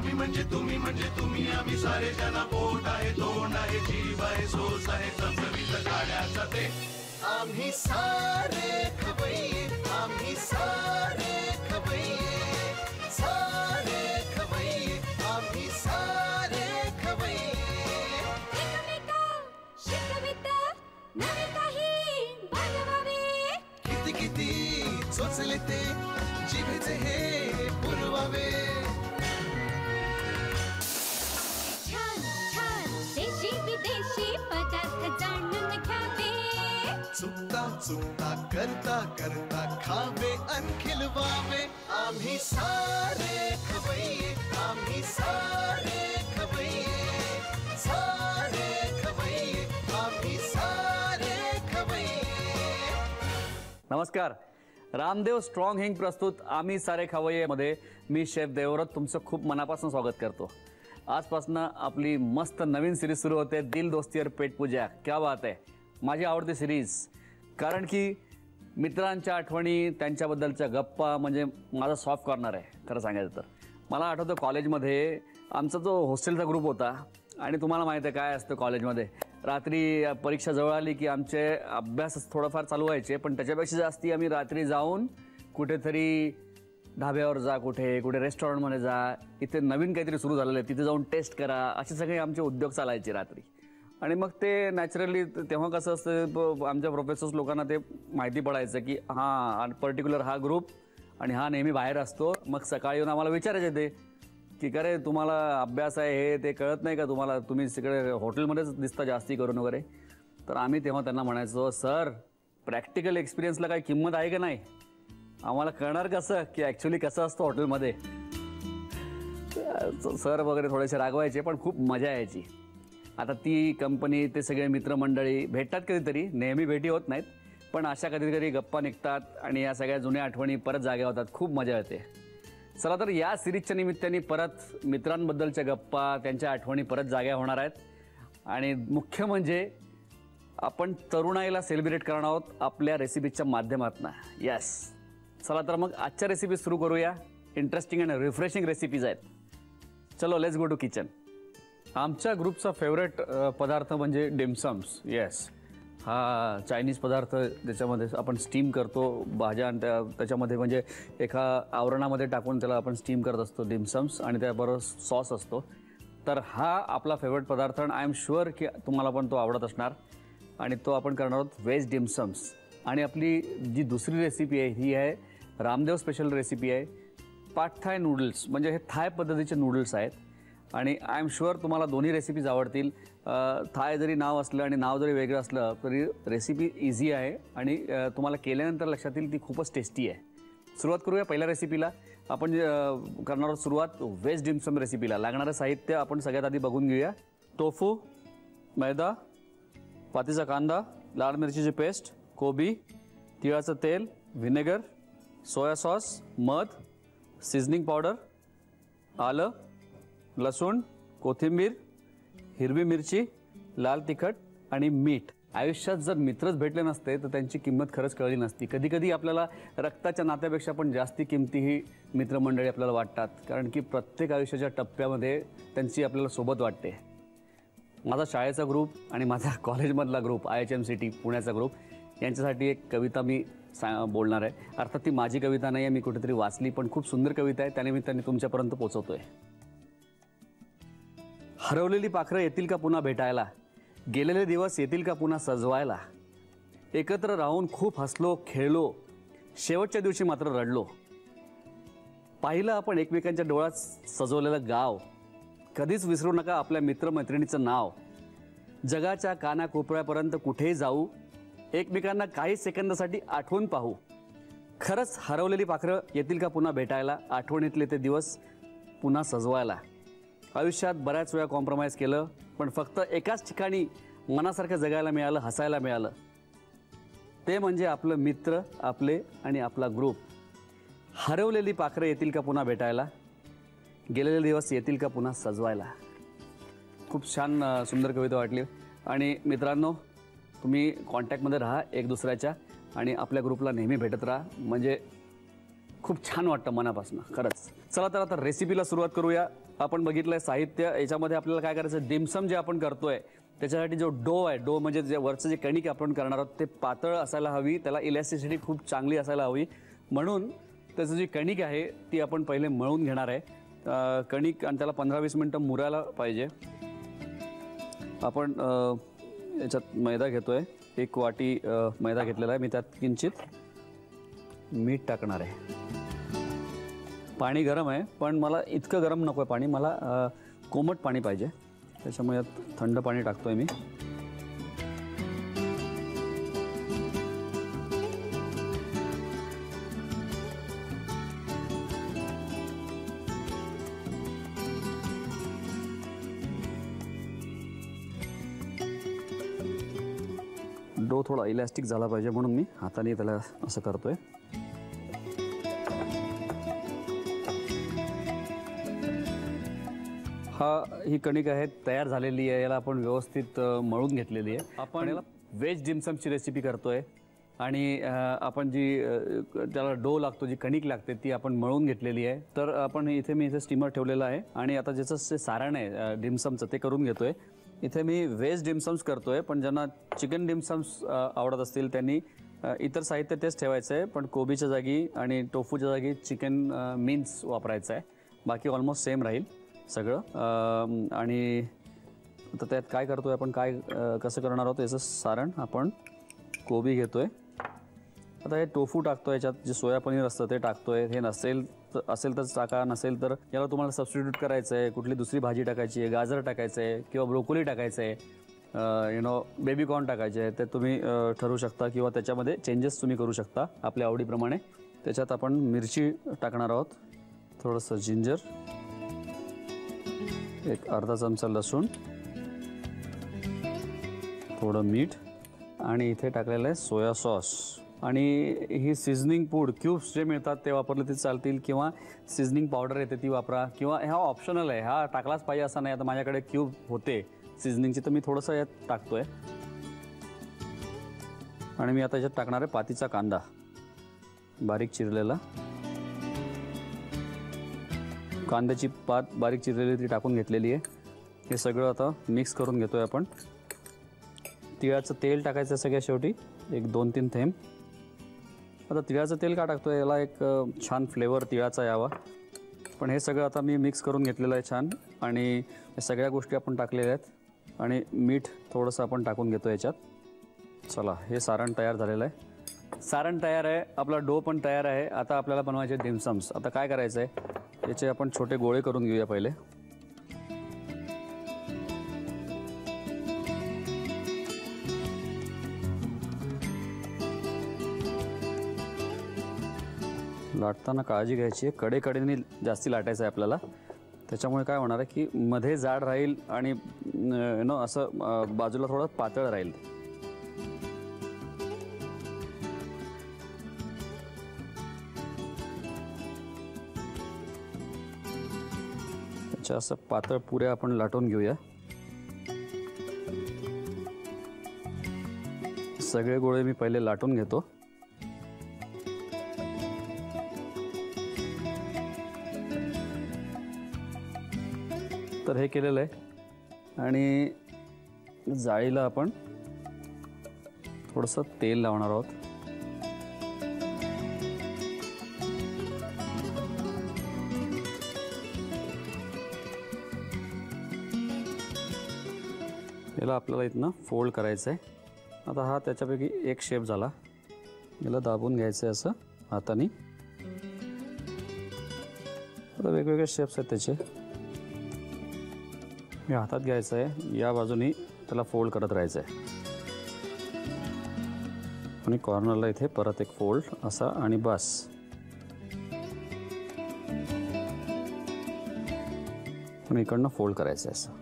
आम्ही म्हणजे तुम्ही, म्हणजे तुम्ही आम्ही सारे, ज्याला पोट आहे, तोंड आहे, जीभ आहे, सोस आहे, चमचमीत काढायचा ते आम्ही सारे खवय्ये, आम्ही सारे खवय्ये, सारे खवय्ये, आम्ही सारे खवय्ये। एकमेका शिकवित नवे काही बनवावे, किती किती सोचले ते जिभेचे हे पुरवावे। चुपता चुपता करता करता खावे अन खिलवावे। आम्ही सारे खवय्ये, आम्ही सारे खवय्ये, सारे खवय्ये, आम्ही सारे खवय्ये। नमस्कार, रामदेव स्ट्रॉंग हिंग प्रस्तुत आम्ही सारे खवय्ये मध्ये मी शेफ देवव्रत तुमचं खूप मनापासून स्वागत करतो। आजपासून आपली मस्त नवीन सीरीज सुरू होते, दिल दोस्ती और पेट पूजा। क्या बात आहे, माझी आवडती सीरीज, कारण की मित्रांच्या आठवणी, त्यांच्याबद्दलच्या गप्पा म्हणजे माझा सॉफ्ट कॉर्नर आहे। खरं सांगायचं तर मला आठवतं कॉलेजमध्ये आमचा जो हॉस्टेलचा ग्रुप होता, आणि तुम्हाला माहिती आहे काय असतं कॉलेजमध्ये, रात्री परीक्षा जवळ आली की आमचे अभ्यास थोडंफार चालू व्हायचे, पण त्याच्यापेक्षा जास्ती आम्ही रात्री जाऊन कुठेतरी ढाब्यावर जा, कुठे रेस्टॉरंटमध्ये जा, इथे नवीन काहीतरी सुरू झालेलं आहे तिथे जाऊन टेस्ट करा, असे सगळे आमचे उद्योग चालायचे रात्री। आणि मग ते नॅचरली तेव्हा कसं असतं, आमच्या प्रोफेसर्स लोकांना ते माहिती पडायचं की हां पर्टिक्युलर हा ग्रुप आणि हा नेहमी बाहेर असतो। मग सकाळी येऊन आम्हाला विचारायचे ते की अरे तुम्हाला अभ्यास आहे हे ते कळत नाही का तुम्हाला, तुम्ही तिकडे हॉटेलमध्येच दिसता जास्ती करून वगैरे। तर आम्ही तेव्हा त्यांना म्हणायचो, सर प्रॅक्टिकल एक्सपिरियन्सला काही किंमत आहे का नाही, आम्हाला कळणार कसं की ॲक्च्युली कसं असतं हॉटेलमध्ये। सर वगैरे थोडेसे रागवायचे पण खूप मजा यायची। आता ती कंपनी, ते सगळे मित्रमंडळी भेटतात कधीतरी, नेहमी भेटी होत नाहीत पण अशा कधीतरी गप्पा निघतात आणि या सगळ्या जुन्या आठवणी परत जाग्या होतात, खूप मजा येते। चला तर या सिरीजच्या निमित्ताने परत मित्रांबद्दलच्या गप्पा, त्यांच्या आठवणी परत जाग्या होणार आहेत। आणि मुख्य म्हणजे आपण तरुणाईला सेलिब्रेट करणार आहोत आपल्या रेसिपीजच्या माध्यमातून। यस, चला तर मग आजच्या रेसिपी सुरू करूया। इंटरेस्टिंग अँड रिफ्रेशिंग रेसिपीज आहेत। चलो लेट्स गो टू किचन। आमच्या ग्रुपचा फेवरेट पदार्थ म्हणजे डिमसम्स। येस, हा चायनीज पदार्थ ज्याच्यामध्ये आपण स्टीम करतो भाज्या, आणि त्याच्यामध्ये म्हणजे एका आवरणामध्ये टाकून त्याला आपण स्टीम करत असतो डिमसम्स, आणि त्याबरोबर सॉस असतो। तर हा आपला फेवरेट पदार्थ, आणि आय एम शुअर की तुम्हाला पण तो आवडत असणार। आणि तो आपण करणार आहोत व्हेज डिमसम्स। आणि आपली जी दुसरी रेसिपी आहे ही आहे रामदेव स्पेशल रेसिपी आहे, पाट थाय नूडल्स, म्हणजे हे थाय पद्धतीचे नूडल्स आहेत। आणि आय एम शुअर तुम्हाला दोन्ही रेसिपीज आवडतील। थाय जरी नाव असलं आणि नाव जरी वेगळं असलं तरी रेसिपी इझी आहे, आणि तुम्हाला केल्यानंतर लक्षात येईल ती खूपच टेस्टी आहे। सुरुवात करूया पहिल्या रेसिपीला। आपण करणार आहोत सुरुवात व्हेज डिमसम रेसिपीला। लागणारं साहित्य आपण सगळ्यात आधी बघून घेऊया। टोफू, मैदा, पातीचा कांदा, लाल मिरचीची पेस्ट, कोबी, तिळाचं तेल, व्हिनेगर, सोया सॉस, मध, सीझनिंग पावडर, आलं, लसूण, कोथिंबीर, हिरवी मिरची, लाल तिखट आणि मीठ। आयुष्यात जर मित्रच भेटले नसते तर त्यांची किंमत खरंच कळली नसती। कधी कधी आपल्याला रक्ताच्या नात्यापेक्षा पण जास्ती किमती ही मित्रमंडळी आपल्याला वाटतात, कारण की प्रत्येक आयुष्याच्या टप्प्यामध्ये त्यांची आपल्याला सोबत वाटते। माझा शाळेचा ग्रुप आणि माझा कॉलेजमधला ग्रुप, IHMCT पुण्याचा ग्रुप, यांच्यासाठी एक कविता मी बोलणार आहे। अर्थात ती माझी कविता नाही आहे, मी कुठेतरी वाचली, पण खूप सुंदर कविता आहे, त्यानिमित्ताने तुमच्यापर्यंत पोचवतो आहे। हरवलेली पाखरं येतील का पुन्हा भेटायला, गेलेले दिवस येतील का पुन्हा सजवायला, एकत्र राहून खूप हसलो खेळलो, शेवटच्या दिवशी मात्र रडलो, पाहिलं आपण एकमेकांच्या डोळ्यात सजवलेलं गाव, कधीच विसरू नका आपल्या मित्रमैत्रिणीचं नाव, जगाच्या कानाकोपऱ्यापर्यंत कुठेही जाऊ, एकमेकांना काही सेकंदासाठी आठवून पाहू, खरंच हरवलेली पाखरं येतील का पुन्हा भेटायला, आठवणीतले ते दिवस पुन्हा सजवायला। आयुष्यात बऱ्याच वेळा कॉम्प्रोमाइज केलं, पण फक्त एकाच ठिकाणी मनासारखं जगायला मिळालं, हसायला मिळालं, ते म्हणजे आपलं मित्र, आपले आणि आपला ग्रुप। हरवलेली पाखरं येतील का पुन्हा भेटायला, गेलेले दिवस येतील का पुन्हा सजवायला। खूप छान सुंदर कविता वाटली। आणि मित्रांनो, तुम्ही कॉन्टॅक्टमध्ये राहा एक दुसऱ्याच्या, आणि आपल्या ग्रुपला नेहमी भेटत राहा, म्हणजे खूप छान वाटतं मनापासून खरंच। चला तर आता रेसिपीला सुरुवात करूया। आपण बघितलं साहित्य याच्यामध्ये आपल्याला काय करायचं, डिमसम जे आपण करतोय त्याच्यासाठी जो डो आहे, डो म्हणजे जे वरचं जे कणिक आपण करणार आहोत ते पातळ असायला हवी, त्याला इलॅस्टिसिटी खूप चांगली असायला हवी, म्हणून त्याचं जी कणिक आहे ती आपण पहिले मळून घेणार आहे। कणिक आणि त्याला 15-20 मिनिटं मुरायला पाहिजे। आपण याच्यात मैदा घेतोय, एक वाटी मैदा घेतलेला आहे, मी त्यात किंचित मीठ टाकणार आहे। पाणी गरम आहे पण मला इतकं गरम नको आहे पाणी, मला कोमट पाणी पाहिजे, त्याच्यामुळे यात थंड पाणी टाकतोय मी। डो थोड़ा इलास्टिक झाला पाहिजे म्हणून मी हाताने त्याला असं करतोय। ही कणिक आहे तयार झालेली आहे, याला आपण व्यवस्थित मळून घेतलेली आहे। आपण वेज डिमसमची रेसिपी करतोय आणि आपण जी त्याला डो लागतो, जी कणिक लागते ती आपण मळून घेतलेली आहे। तर आपण इथे मी इथे स्टीमर ठेवलेला आहे आणि आता ज्याचं सारण आहे डिमसमचं ते करून घेतोय। इथे मी वेज डिमसम्स करतोय, पण ज्यांना चिकन डिमसम्स आवडत असतील त्यांनी इतर साहित्य तेच ठेवायचं आहे, पण कोबीच्या जागी आणि टोफूच्या जागी चिकन मिन्स वापरायचं आहे, बाकी ऑलमोस्ट सेम राहील सगळं। आणि आता त्यात काय करतोय आपण, काय कसं करणार आहोत याचं सारण, आपण कोबी घेतोय, आता हे टोफू टाकतोय, याच्यात जे सोया पनीर असतं ते टाकतोय, हे नसेल असेल तर टाका, नसेल तर याला तुम्हाला सबस्टिट्यूट करायचं आहे, कुठली दुसरी भाजी टाकायची आहे, गाजर टाकायचं आहे किंवा ब्रोकोली टाकायचं आहे, बेबीकॉर्न टाकायचे आहे, ते तुम्ही ठरवू शकता किंवा त्याच्यामध्ये चेंजेस तुम्ही करू शकता आपल्या आवडीप्रमाणे। त्याच्यात आपण मिरची टाकणार आहोत, थोडंसं जिंजर, एक अर्धा चमचा लसूण, थोडं मीठ आणि इथे टाकलेलं आहे सोया सॉस। आणि ही सीझनिंग फूड क्यूब्स जे मिळतात ते वापरले तरी चालतील, किंवा सीझनिंग पावडर येते ती वापरा, किंवा हा ऑप्शनल आहे, हा टाकलाच पाहिजे असा नाही। आता माझ्याकडे क्यूब होते सीझनिंगची तर मी थोडंसं यात टाकतोय। आणि मी आता याच्यात टाकणार आहे पातीचा कांदा बारीक चिरलेला, कांद्याची पात बारीक चिरलेली ती टाकून घेतलेली आहे। हे सगळं आता मिक्स करून घेतोय आपण। तिळाचं तेल टाकायचं सगळ्या शेवटी, एक 2-3 थेंब। आता तिळाचं तेल का टाकतोय, याला एक छान फ्लेवर तिळाचा यावा, पण हे सगळं आता मी मिक्स करून घेतलेलं आहे छान। आणि या सगळ्या गोष्टी आपण टाकलेल्या आहेत आणि मीठ थोडंसं आपण टाकून घेतो याच्यात। चला, हे सारण तयार झालेलं आहे, सारण तयार आहे, आपला डो पण तयार आहे। आता आपल्याला बनवायचे डिमसम्स। आता काय करायचं आहे, याचे आपण छोटे गोळे करून घेऊया पहिले। लाटताना काळजी घ्यायची आहे, कडेकडेने जास्ती लाटायचं आहे आपल्याला, त्याच्यामुळे काय होणार आहे की मध्ये जाड राहील आणि असं बाजूला थोडं पातळ राहील। त्याच्या असं पातळ पुऱ्या आपण लाटून घेऊया। सगळे गोळे मी पहिले लाटून घेतो। तर हे केलेलं आहे आणि जाळीला आपण थोडंसं तेल लावणार आहोत। याला आपल्याला इथनं फोल्ड करायचं आहे। आता हा त्याच्यापैकी एक शेप झाला, याला दाबून घ्यायचं आहे असं हाताने। आता वेगवेगळे शेप्स आहेत त्याचे, या हातात घ्यायचं आहे, या बाजूने त्याला फोल्ड करत राहायचं आहे आणि कॉर्नरला इथे परत एक फोल्ड असा, आणि बस। आणि इकडनं फोल्ड करायचं आहे असं।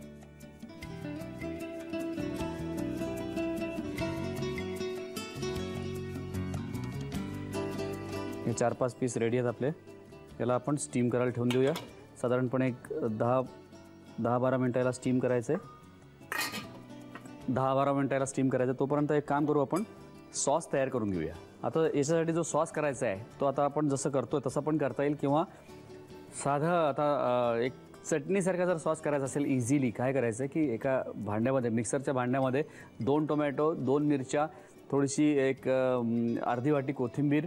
हे 4-5 पीस रेडी आहेत आपले। याला आपण स्टीम करायला ठेवून देऊया, साधारणपणे एक 10-12 मिनिटाला स्टीम करायचं आहे। 10-12 मिनिटाला स्टीम करायचं, तोपर्यंत एक काम करू आपण सॉस तयार करून घेऊया। आता याच्यासाठी जो सॉस करायचा आहे तो आता आपण जसं करतोय तसं पण करता येईल किंवा साधा आता एक चटणी सारखा जर सॉस करायचा असेल इजीली काय करायचं आहे की एका भांड्यामध्ये मिक्सरच्या भांड्यामध्ये 2 टोमॅटो 2 मिरच्या थोडीशी एक अर्धी वाटी कोथिंबीर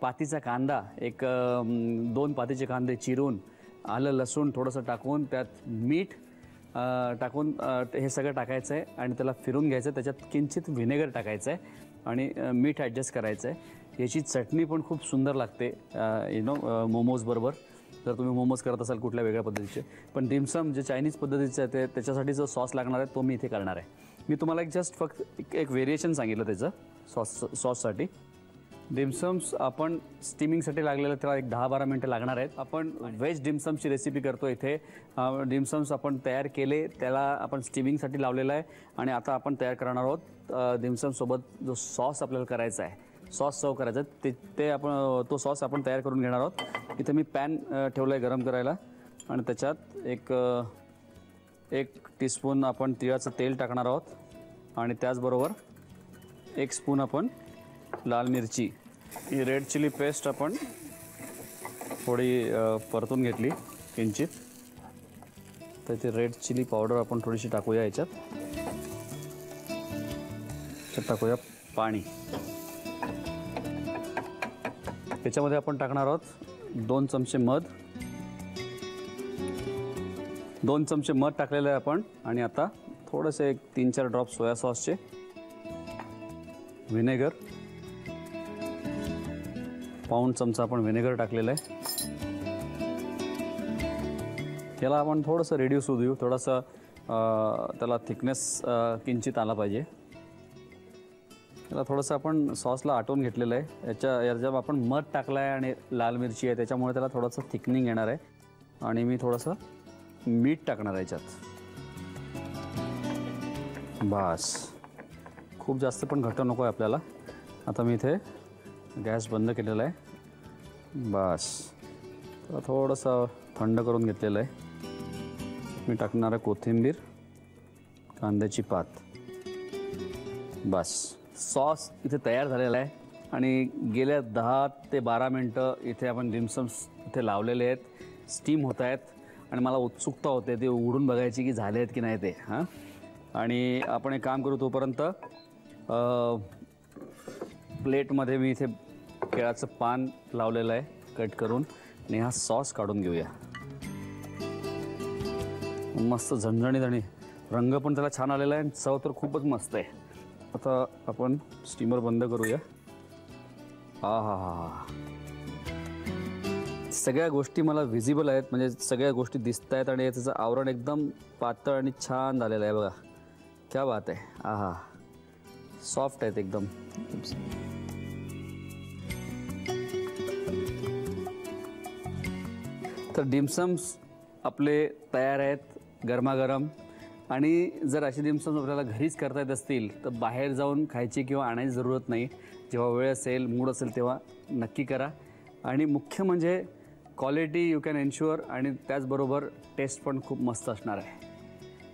पातीचा कांदा एक 2 पातीचे कांदे चिरून आलं लसूण थोडंसं टाकून त्यात मीठ टाकून हे सगळं टाकायचं आहे आणि त्याला फिरून घ्यायचं त्याच्यात किंचित व्हिनेगर टाकायचं आहे आणि मीठ ॲडजस्ट करायचं आहे। याची चटणी पण खूप सुंदर लागते यू नो मोमोज बरोबर जर तुम्ही मोमोज करत असाल कुठल्या वेगळ्या पद्धतीचे पण डिमसम जे चायनीज पद्धतीचं आहे ते त्याच्यासाठी जो सॉस लागणार आहे तो मी इथे करणार आहे। मी तुम्हाला एक जस्ट फक्त एक व्हेरिएशन सांगितलं त्याचं सॉससाठी। डिमसम्स आपण स्टीमिंगसाठी लागलेलं त्याला एक 10-12 मिनटं लागणार आहेत। आपण वेज डिमसम्सची रेसिपी करतो इथे। डिमसम्स आपण तयार केले त्याला आपण स्टीमिंगसाठी लावलेलं आहे आणि आता आपण तयार करणार आहोत डिमसमसोबत जो सॉस आपल्याला करायचा आहे सॉस सर्व करायचा ते आपण तो सॉस आपण तयार करून घेणार आहोत। इथे मी पॅन ठेवला आहे गरम करायला आणि त्याच्यात एक टीस्पून आपण तिळाचं तेल टाकणार आहोत आणि त्याचबरोबर 1 स्पून आपण लाल मिरची ही रेड चिली पेस्ट आपण थोडी परतून घेतली किंचित तर ती रेड चिली पावडर आपण थोडीशी टाकूया याच्यात टाकूया पाणी। त्याच्यामध्ये आपण टाकणार आहोत 2 चमचे मध। 2 चमचे मध टाकलेलं आहे आपण आणि आता थोडंसे 3-4 ड्रॉप सोया सॉसचे व्हिनेगर 1 चमचा आपण व्हिनेगर टाकलेला आहे। याला आपण थोडंसं रिड्यूस होऊ देऊ थोडासा त्याला थिकनेस किंचित आला पाहिजे। याला थोडंसं आपण सॉसला आटवून घेतलेलं आहे। याच्यात आपण मध टाकला आहे आणि लाल मिरची आहे त्याच्यामुळे त्याला थोडंसं थिकनिंग येणार आहे आणि मी थोडंसं मीठ टाकणार आहे याच्यात बस खूप जास्त पण घट्ट नको आहे आपल्याला। आता मी इथे गॅस बंद केलेला आहे बस थोडंसं थंड करून घेतलेलं आहे। मी टाकणार आहे कोथिंबीर कांद्याची पात बस सॉस इथे तयार झालेला आहे आणि गेल्या 10 ते 12 मिनटं इथे आपण डिमसम्स इथे लावलेले आहेत स्टीम होत आहेत आणि मला उत्सुकता होते ते उघडून बघायची की झाले आहेत की नाही ते हां। आणि आपण एक काम करू तोपर्यंत प्लेटमध्ये मी इथे केळाचं पान लावलेलं आहे कट करून आणि हा सॉस काढून घेऊया। मस्त झणझणीत आणि रंग पण त्याला छान आलेला आहे आणि चव तर खूपच मस्त आहे। आता आपण स्टीमर बंद करूया। हा हा हा सगळ्या गोष्टी मला विजिबल आहेत म्हणजे सगळ्या गोष्टी दिसत आहेत आणि त्याचं आवरण एकदम पातळ आणि छान झालेलं आहे बघा क्या बात आहे। हा हा सॉफ्ट आहेत एकदम। तर डिमसम्स आपले तयार आहेत गरमागरम आणि जर असे डिमसम्स आपल्याला घरीच करता येत असतील तर बाहेर जाऊन खायची किंवा आणायची जरूरत नाही। जेव्हा वेळ असेल मूड असेल तेव्हा नक्की करा आणि मुख्य म्हणजे क्वालिटी यू कॅन एन्श्युअर आणि त्याचबरोबर टेस्ट पण खूप मस्त असणार आहे।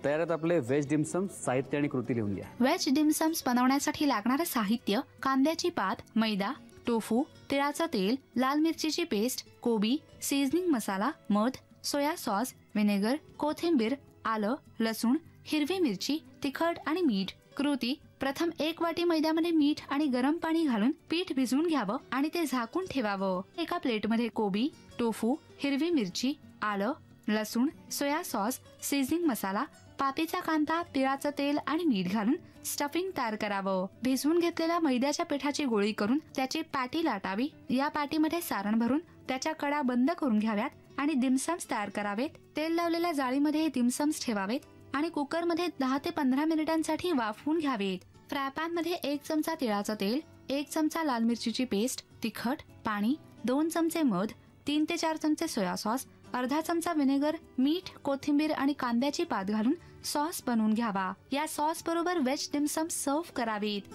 तयार आहेत आपले व्हेज डिमसम्स। साहित्य आणि कृती लिहून घ्या। व्हेज डिमसम्स बनवण्यासाठी लागणारे साहित्य कांद्याची पात मैदा टोफू तिळाचं तेल लाल मिरचीची पेस्ट कोबी सीझनिंग मसाला मध सोया सॉस व्हिनेगर कोथिंबीर आलं लसूण हिरवी मिरची तिखट आणि मीठ। कृती प्रथम 1 वाटी मैद्यामध्ये मीठ आणि गरम पाणी घालून पीठ भिजवून घ्यावं आणि ते झाकून ठेवावं। एका प्लेटमध्ये कोबी टोफू हिरवी मिरची आलं लसूण सोया सॉस सीझनिंग मसाला पातीचा कांदा तिळाचं तेल आणि मीठ घालून स्टफिंग तयार करावं। भिजवून घेतलेल्या मैद्याच्या पिठाची गोळी करून त्याची पाटी लाटावी। या पाटीमध्ये सारण भरून त्याच्या कडा बंद करून घ्याव्यात आणि डिमसम्स तयार करावेत। तेल लावलेल्या जाळीमध्ये डिमसम्स ठेवावेत आणि कुकरमध्ये 10 ते 15 मिनिटांसाठी वाफवून घ्यावेत। फ्रायपॅनमध्ये 1 चमचा तिळाचं तेल 1 चमचा लाल मिरचीची पेस्ट तिखट पाणी 2 चमचे मध 3 ते 4 चमचे सोया सॉस 1/2 चमचा व्हिनेगर मीठ कोथिंबीर आणि कांद्याची पात घालून सॉस बनवून घ्यावा। या सॉस बरोबर व्हेज डिमसम्स सर्व्ह करावीत।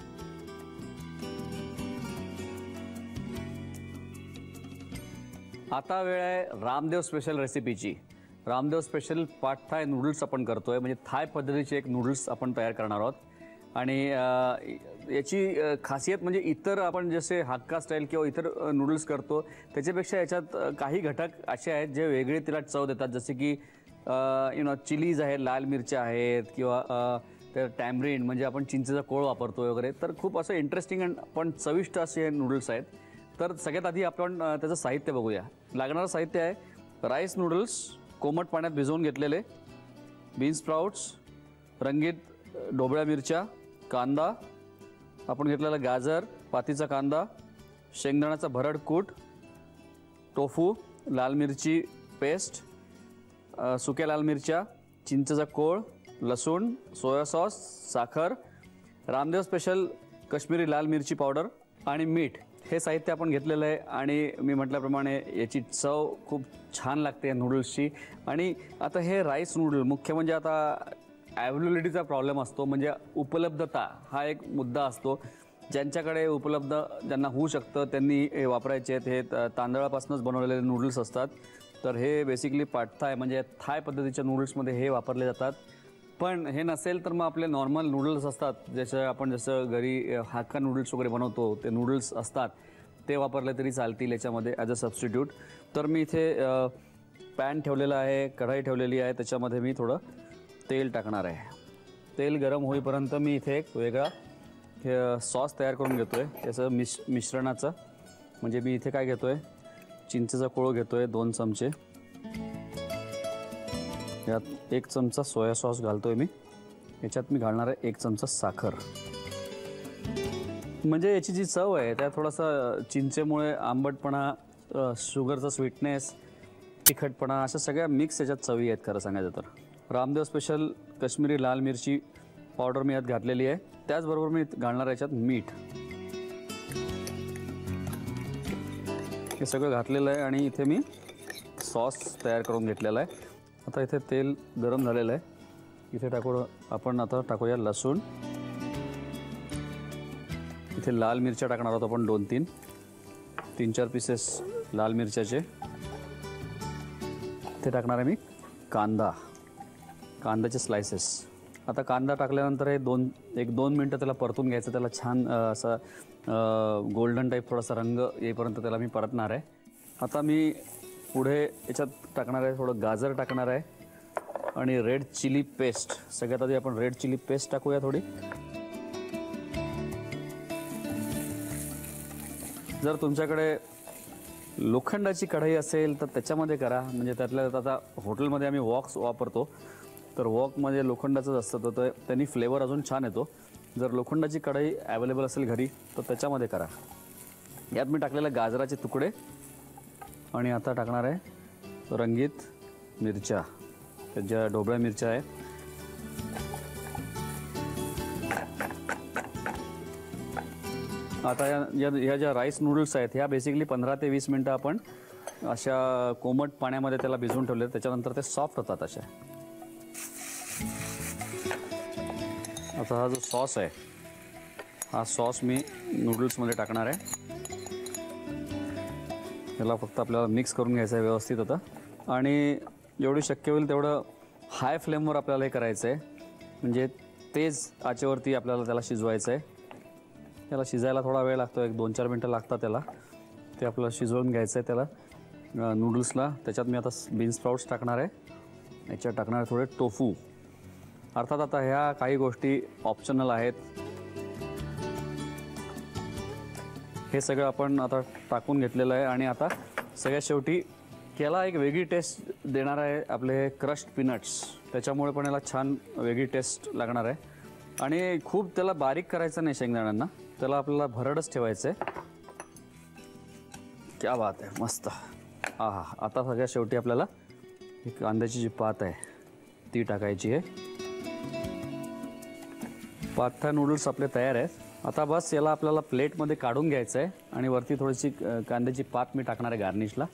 आता वेळ आहे रामदेव स्पेशल रेसिपीची। Ramdev special pad Thai noodles आपण करतोय म्हणजे थाय पद्धतीचे एक नूडल्स आपण तयार करणार आहोत याची खासियत म्हणजे इतर आपण जसे हाक्का स्टाईल किंवा इतर नूडल्स करतो त्याच्यापेक्षा याच्यात काही घटक असे आहेत जे वेगळे तिला चव देतात, जसे की यू नो चिलीज आहे, लाल मिरच्या आहेत किंवा टॅमरिंड म्हणजे आपण चिंचेचा कोळ वापरतो वगैरे। तर खूप असं इंटरेस्टिंग अँड पण चविष्ट असे नूडल्स आहेत। तर सगळ्यात आधी आपण त्याचं साहित्य बघूया। लागणारं साहित्य आहे राईस नूडल्स कोमट पाण्यात भिजवून घेतलेले, बीन स्प्राउट्स, रंगीत ढोबळ्या मिरच्या, कांदा आपण घेतलेला, गाजर, पातीचा कांदा, शेंगदाण्याचा भरडकूट, टोफू, लाल मिरची पेस्ट, सुक्या लाल मिरच्या, चिंचेचा कोळ, लसूण, सोया सॉस, साखर, रामदेव स्पेशल कश्मीरी लाल मिरची पावडर आणि मीठ। हे साहित्य आपण घेतलेलं आहे आणि मी म्हटल्याप्रमाणे याची चव खूप छान लागते या नूडल्सची। आणि आता हे राईस नूडल मुख्य म्हणजे आता अवेलेबिलिटीचा प्रॉब्लेम असतो, म्हणजे उपलब्धता हा एक मुद्दा असतो। ज्यांच्याकडे उपलब्ध ज्यांना होऊ शकतं त्यांनी वापरायचे आहेत। हे तांदळापासूनच बनवलेले नूडल्स असतात, तर हे बेसिकली पाठथाय म्हणजे थाय पद्धतीच्या नूडल्समध्ये हे वापरले जातात। पण हे नसेल तर मग आपले नॉर्मल नूडल्स असतात, जसे आपण जसं घरी हाक्का नूडल्स वगैरे बनवतो ते नूडल्स असतात, ते वापरले तरी चालतील याच्यामध्ये ॲज अ सबस्टिट्यूट। तर मी इथे पॅन ठेवलेला आहे, कढाई ठेवलेली आहे, त्याच्यामध्ये मी थोडं तेल टाकणार आहे। तेल गरम होईपर्यंत मी इथे एक वेगळा सॉस तयार करून घेतो आहे, त्याचं मिश्रणाचं म्हणजे मी इथे काय घेतो आहे चिंचेचा कोळ घेतो आहे 2 चमचे, यात 1 चमचा सोया सॉस घालतोय मी, याच्यात मी घालणार आहे 1 चमचा साखर। म्हणजे याची जी चव आहे त्या थोडासा चिंचेमुळे आंबटपणा, शुगरचा स्वीटनेस, तिखटपणा अशा सगळ्या मिक्स याच्यात चवी आहेत खरं सांगायचं तर। रामदेव स्पेशल कश्मीरी लाल मिरची पावडर मी यात घातलेली आहे, त्याचबरोबर मी घालणार आहे याच्यात मीठ, हे सगळं घातलेलं आहे आणि इथे मी सॉस तयार करून घेतलेला आहे। आता इथे तेल गरम झालेलं आहे, इथे आपण आता टाकूया लसूण, इथे लाल मिरच्या टाकणार आहोत आपण 2-3, 3-4 पीसेस लाल मिरच्याचे। इथे टाकणार आहे मी कांदा, कांद्याचे स्लायसेस। आता कांदा टाकल्यानंतर हे 1-2 मिनटं त्याला परतून घ्यायचं, त्याला छान असा गोल्डन टाईप थोडासा रंग येईपर्यंत त्याला मी परतणार आहे। आता मी पुढे याच्यात टाकणार आहे थोडं गाजर टाकणार आहे आणि रेड चिली पेस्ट। सगळ्यात आधी आपण रेड चिली पेस्ट टाकूया थोडी। जर तुमच्याकडे लोखंडाची कढाई असेल तर त्याच्यामध्ये करा, म्हणजे त्यातल्या त्यात आता हॉटेलमध्ये आम्ही वॉक्स वापरतो, तर वॉकमध्ये लोखंडाचंच असतं तर त्यांनी फ्लेवर अजून छान येतो। जर लोखंडाची कढाई अवेलेबल असेल घरी तर त्याच्यामध्ये करा। यात मी टाकलेले गाजराचे तुकडे आणि आता टाकणार आहे रंगीत मिरच्या, ज्या ढोबळ्या मिरच्या आहेत। आता या ज्या राईस नूडल्स आहेत ह्या बेसिकली 15 ते 20 मिनटं आपण अशा कोमट पाण्यामध्ये त्याला भिजवून ठेवले, त्याच्यानंतर ते सॉफ्ट होतात अशा। आता हा जो सॉस आहे हा सॉस मी नूडल्समध्ये टाकणार आहे, याला फक्त आपल्याला मिक्स करून घ्यायचं आहे व्यवस्थित आता। आणि जेवढी शक्य होईल तेवढं हाय फ्लेमवर आपल्याला हे करायचं आहे, म्हणजे तेज आचेवरती आपल्याला त्याला शिजवायचं आहे। त्याला शिजायला थोडा वेळ लागतो, 1-2-4 मिनटं लागतात त्याला, ते आपल्याला शिजवून घ्यायचं आहे त्याला नूडल्सला। त्याच्यात मी आता बीन स्प्राउट्स टाकणार आहे, याच्यात टाकणार आहे थोडे टोफू। अर्थात आता ह्या काही गोष्टी ऑप्शनल आहेत, हे सगळं आपण आता टाकून घेतलेलं आहे। आणि आता सगळ्यात शेवटी याला एक वेगळी टेस्ट देणार आहे आपले क्रश्ड पीनट्स, त्याच्यामुळे पण याला छान वेगळी टेस्ट लागणार आहे। आणि खूप त्याला बारीक करायचं नाही शेंगदाण्यांना, त्याला आपल्याला भरडच ठेवायचं आहे। क्या बात आहे, मस्त! आहा! आता सगळ्यात शेवटी आपल्याला ही कांद्याची जी पात आहे ती टाकायची आहे। पाठ्या नूडल्स आपले तयार आहेत। आता बस याला आपल्याला प्लेटमध्ये काढून घ्यायचं आहे आणि वरती थोडीशी कांद्याची पात मी टाकणार आहे गार्निशला।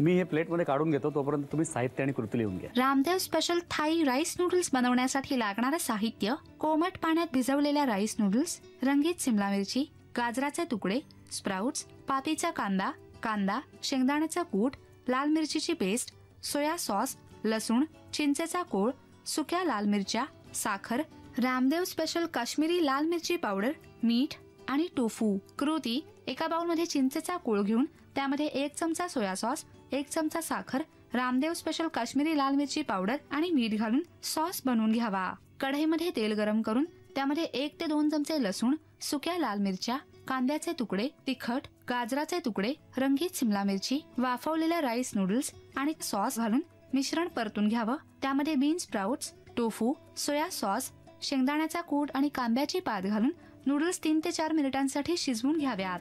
मी हे प्लेटमध्ये काढून घेतो, तोपर्यंत तुम्ही साहित्य आणि कृती लिहून घ्या। Ramdev special Thai rice noodles बनवण्यासाठी लागणारं साहित्य: कोमट पाण्यात भिजवलेल्या राईस नूडल्स, रंगीत सिमला मिरची, गाजराचे तुकडे, स्प्राउट्स, पातीचा कांदा, कांदा, शेंगदाण्याचा कूट, लाल मिरचीची पेस्ट, सोया सॉस, लसूण, चिंचेचा कोळ, सुक्या लाल मिरच्या, साखर, रामदेव स्पेशल काश्मीरी लाल मिरची पावडर, मीठ आणि टोफू। कृती एका बाउलमध्ये चिंचेचा कोळ घेऊन त्यामध्ये 1 चमचा सोया सॉस, 1 चमचा साखर, रामदेव स्पेशल काश्मीरी लाल मिरची पावडर आणि मीठ घालून सॉस बनवून घ्यावा। कढईमध्ये तेल गरम करून त्यामध्ये 1 ते 2 चमचे लसूण, सुक्या लाल मिरच्या, कांद्याचे तुकडे, तिखट, गाजराचे तुकडे, रंगीत शिमला मिरची, वाफवलेले राईस नूडल्स आणि सॉस घालून मिश्रण परतून घ्यावं। त्यामध्ये bean sprouts, tofu, soya sauce, शेंगदाण्याचा कूट आणि कांद्याची पात घालून नूडल्स 3 ते 4 मिनिटांसाठी शिजवून घ्याव्यात।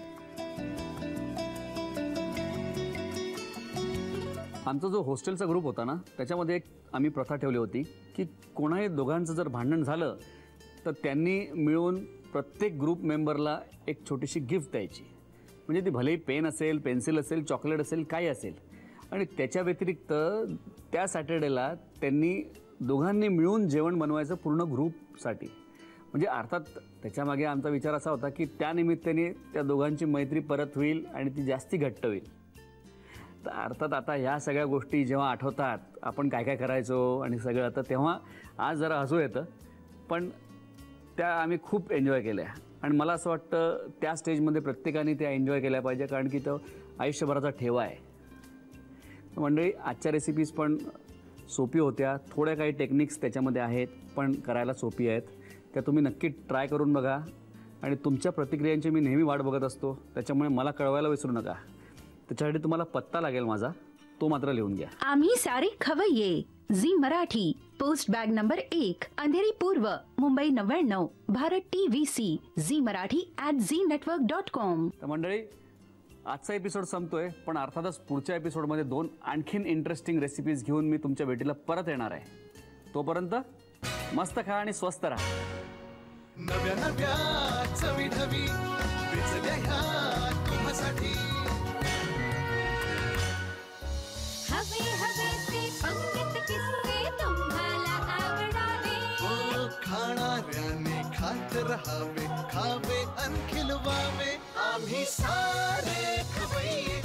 आमचा जो हॉस्टेलचा ग्रुप होता ना, त्याच्यामध्ये एक आम्ही प्रथा ठेवली होती की कोणाही दोघांचं जर भांडण झालं तर त्यांनी मिळून प्रत्येक ग्रुप मेंबरला एक छोटीशी गिफ्ट द्यायची। म्हणजे ती भलेही पेन असेल, पेन्सिल असेल, चॉकलेट असेल, काय असेल। आणि त्याच्या व्यतिरिक्त त्या सॅटरडेला त्यांनी दोघांनी मिळून जेवण बनवायचं पूर्ण ग्रुपसाठी। म्हणजे अर्थात त्याच्यामागे आमचा विचार असा होता की त्या निमित्ताने त्या दोघांची मैत्री परत होईल आणि ती जास्ती घट्ट होईल। तर अर्थात आता ह्या सगळ्या गोष्टी जेव्हा आठवतात आपण काय काय करायचो आणि सगळं, आता तेव्हा आज जरा हसू येतं, पण त्या आम्ही खूप एन्जॉय केल्या। आणि मला असं वाटतं त्या स्टेजमध्ये प्रत्येकाने त्या एन्जॉय केल्या पाहिजे, कारण की तो आयुष्यभराचा ठेवा आहे। मंडळी, आजच्या रेसिपीज पण सोपी होत्या, थोड्या काही टेक्निक्स त्याच्यामध्ये आहेत पण करायला सोपी आहेत, त्या तुम्ही नक्की ट्राय करून बघा। आणि तुमच्या प्रतिक्रियांची मी नेहमी वाट बघत असतो, त्याच्यामुळे मला कळवायला विसरू नका। त्याच्यासाठी तुम्हाला पत्ता लागेल माझा, तो मात्र लिहून घ्या। आम्ही सारे खवय्ये, Zee Marathi, post bag number 1, Andheri पूर्व, मुंबई 99, भारत TVC, झी मराठी @znetwork.com। तर मंडळी, आजचा एपिसोड संपतोय, पण अर्थातच पुढच्या एपिसोडमध्ये 2 आणखीन इंटरेस्टिंग रेसिपीज घेऊन मी तुमच्या भेटीला परत येणार आहे। तोपर्यंत मस्त खा आणि स्वस्त राहा। नव्या नव्या चवी नवी पिचल्या ह्या तुमसाठी हवे हवे ते संगीत किसने तुम्हाला आवडावे, ओ खाणाऱ्याने खात रहावे, खावे आणि खिलवावे, आम्ही सारे खवय्ये।